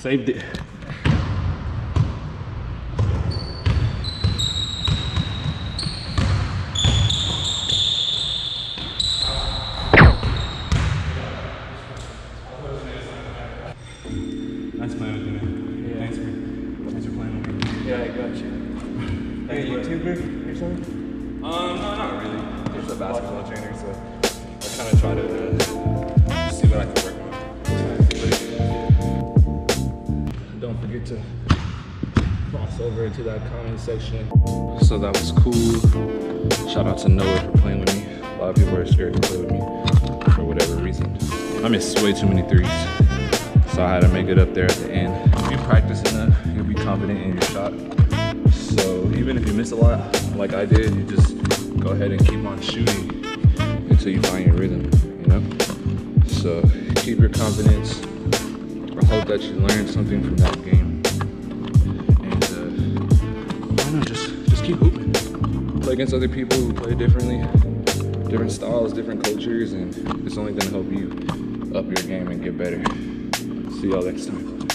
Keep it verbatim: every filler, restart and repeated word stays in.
Saved it. Nice playing with you, man. Yeah. Thanks for, thanks for playing with me. Yeah, I got you. Are you a YouTuber or something? Um, no, not really. I'm just a basketball trainer, so I kind of try to uh, see what I can work on. Don't forget to cross over into that comment section. So that was cool. Shout out to Noah for playing with me. A lot of people are scared to play with me for whatever reason. I missed way too many threes. So I had to make it up there at the end. If you practice enough, you'll be confident in your shot. So even if you miss a lot, like I did, you just go ahead and keep on shooting until you find your rhythm, you know? So keep your confidence. I hope that you learned something from that game. And uh, I don't know, just, just keep hooping. Play against other people who play differently, different styles, different cultures, and it's only gonna help you up your game and get better. See y'all next time.